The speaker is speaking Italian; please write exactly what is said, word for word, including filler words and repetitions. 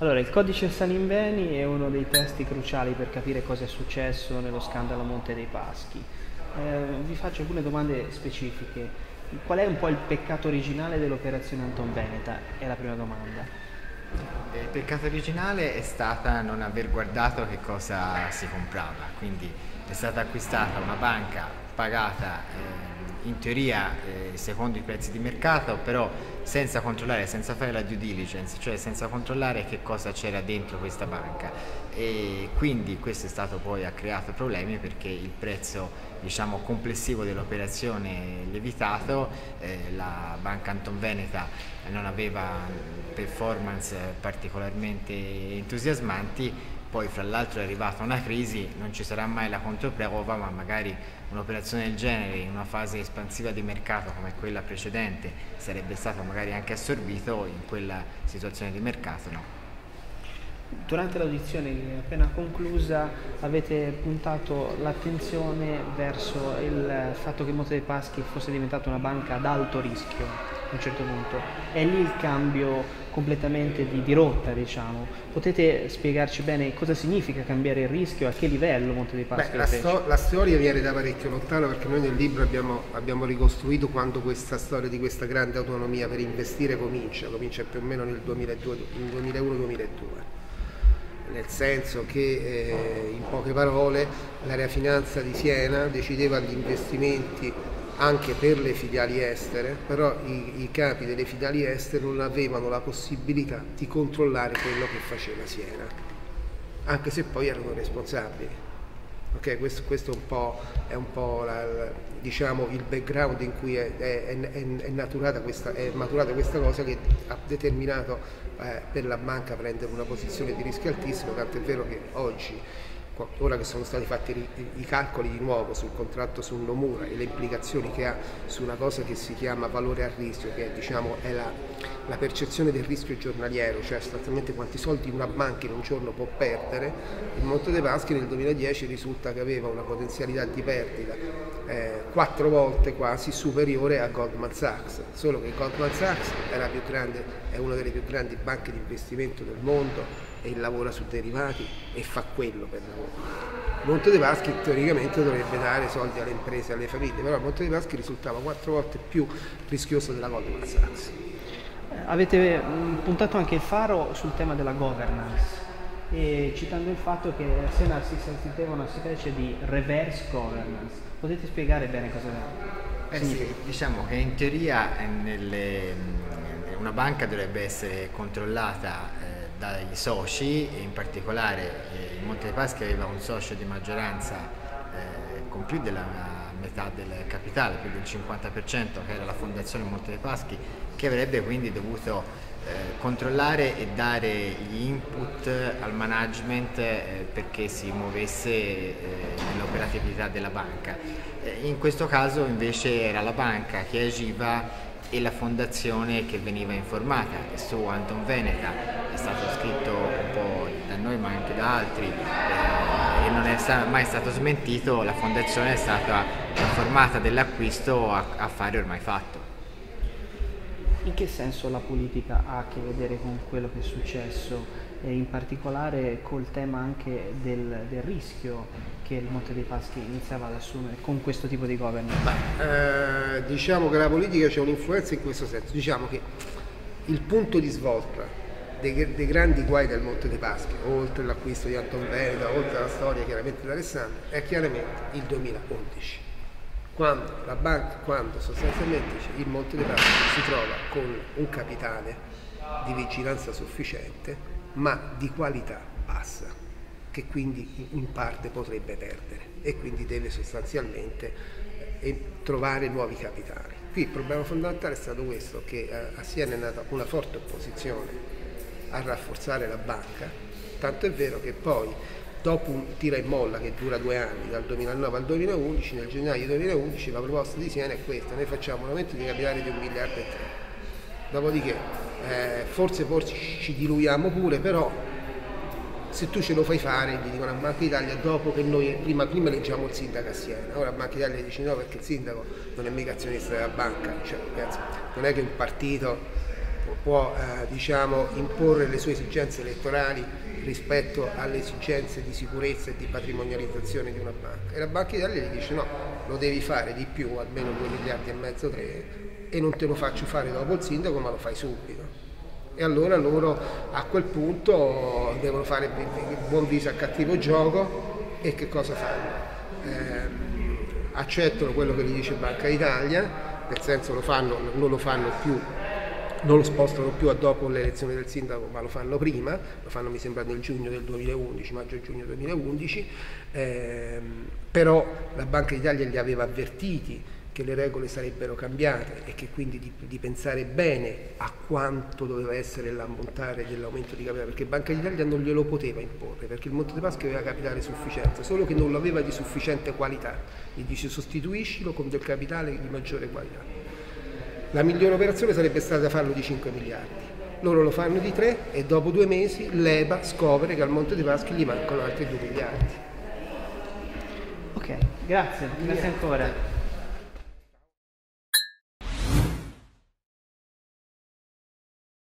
Allora, il codice Salimbeni è uno dei testi cruciali per capire cosa è successo nello scandalo Monte dei Paschi. Eh, vi faccio alcune domande specifiche. Qual è un po' il peccato originale dell'operazione Antonveneta? È la prima domanda. Il peccato originale è stata non aver guardato che cosa si comprava, quindi è stata acquistata una banca pagata eh, in teoria eh, secondo i prezzi di mercato, però senza controllare, senza fare la due diligence, cioè senza controllare che cosa c'era dentro questa banca, e quindi questo è stato poi ha creato problemi perché il prezzo, diciamo, complessivo dell'operazione lievitato, eh, la banca Antonveneta non aveva performance particolarmente entusiasmanti, poi fra l'altro è arrivata una crisi, non ci sarà mai la controprova, ma magari un'operazione del genere in una fase espansiva di mercato come quella precedente sarebbe stato magari anche assorbito, in quella situazione di mercato no. Durante l'audizione appena conclusa avete puntato l'attenzione verso il fatto che Monte dei Paschi fosse diventata una banca ad alto rischio a un certo punto. È lì il cambio completamente di, di rotta, diciamo. Potete spiegarci bene cosa significa cambiare il rischio, a che livello Monte dei Paschi? Beh, la, sto la storia viene da parecchio lontano, perché noi nel libro abbiamo, abbiamo ricostruito quando questa storia di questa grande autonomia per investire comincia, comincia più o meno nel duemila e uno duemila e due. Nel senso che, eh, in poche parole, l'area finanza di Siena decideva gli investimenti anche per le filiali estere, però i, i capi delle filiali estere non avevano la possibilità di controllare quello che faceva Siena, anche se poi erano responsabili. Okay, questo, questo è un po', è un po' la, la, diciamo, il background in cui è, è, è, è, naturata questa, è maturata questa cosa che ha determinato eh, per la banca prendere una posizione di rischio altissimo, tanto è vero che oggi, ora che sono stati fatti i, i calcoli di nuovo sul contratto sul Nomura e le implicazioni che ha su una cosa che si chiama valore a rischio, che è, diciamo, è la, la percezione del rischio giornaliero, cioè esattamente quanti soldi una banca in un giorno può perdere, il Monte dei Paschi nel duemiladieci risulta che aveva una potenzialità di perdita eh, quattro volte quasi superiore a Goldman Sachs, solo che Goldman Sachs è, la più grande, è una delle più grandi banche di investimento del mondo e lavora su derivati e fa quello per lavoro. Monte dei Paschi teoricamente dovrebbe dare soldi alle imprese e alle famiglie, però Monte dei Paschi risultava quattro volte più rischioso della Goldman Sachs. Avete puntato anche il faro sul tema della governance, e citando il fatto che a Siena si sentiva una specie di reverse governance. Potete spiegare bene cosa è? Eh sì, diciamo che in teoria nelle, una banca dovrebbe essere controllata eh, dai soci, e in particolare eh, Monte dei Paschi aveva un socio di maggioranza eh, con più della metà del capitale, più del cinquanta per cento, che era la Fondazione Monte dei Paschi, che avrebbe quindi dovuto eh, controllare e dare gli input al management eh, perché si muovesse eh, nell'operatività della banca. Eh, in questo caso invece era la banca che agiva e la fondazione che veniva informata. Su Antonveneta è stato scritto un po' da noi ma anche da altri eh, e non è mai stato smentito, la fondazione è stata informata dell'acquisto, a, a fare ormai fatto. In che senso la politica ha a che vedere con quello che è successo, e in particolare col tema anche del, del rischio che il Monte dei Paschi iniziava ad assumere con questo tipo di governance? Beh, eh, diciamo che la politica c'è un'influenza in questo senso, diciamo che il punto di svolta dei, dei grandi guai del Monte dei Paschi, oltre l'acquisto di Antonveneta, oltre alla storia chiaramente di Alessandro, è chiaramente il duemilaundici, quando la banca, quando sostanzialmente il Monte dei Paschi si trova con un capitale di vigilanza sufficiente ma di qualità bassa, che quindi in parte potrebbe perdere, e quindi deve sostanzialmente trovare nuovi capitali. Qui il problema fondamentale è stato questo, che a Siena è nata una forte opposizione a rafforzare la banca, tanto è vero che poi dopo un tira e molla che dura due anni, dal duemilanove al duemilaundici, nel gennaio duemilaundici la proposta di Siena è questa: noi facciamo un aumento di capitale di un miliardo e tre, dopodiché Eh, forse, forse ci diluiamo pure, però se tu ce lo fai fare, gli dicono a Banca d'Italia, dopo che noi prima, prima leggiamo il sindaco a Siena. Ora Banca d'Italia dice no, perché il sindaco non è mica azionista della banca, cioè, ragazzi, non è che un partito può eh, diciamo, imporre le sue esigenze elettorali rispetto alle esigenze di sicurezza e di patrimonializzazione di una banca, e la Banca d'Italia gli dice no, lo devi fare di più, almeno due miliardi e mezzo, tre, e non te lo faccio fare dopo il sindaco, ma lo fai subito. E allora loro a quel punto devono fare buon viso a cattivo gioco, e che cosa fanno? Eh, accettano quello che gli dice Banca d'Italia, nel senso lo fanno, non lo fanno più, non lo spostano più a dopo l'elezione del sindaco, ma lo fanno prima, lo fanno mi sembra nel giugno del duemilaundici, maggio-giugno duemilaundici, eh, però la Banca d'Italia li aveva avvertiti che le regole sarebbero cambiate e che quindi di, di pensare bene a quanto doveva essere l'ammontare dell'aumento di capitale, perché Banca d'Italia non glielo poteva imporre, perché il Monte dei Paschi aveva capitale sufficiente, solo che non lo aveva di sufficiente qualità. Gli dice sostituiscilo con del capitale di maggiore qualità. La migliore operazione sarebbe stata farlo di cinque miliardi, loro lo fanno di tre e dopo due mesi l'E B A scopre che al Monte dei Paschi gli mancano altri due miliardi. Ok, grazie, grazie ancora.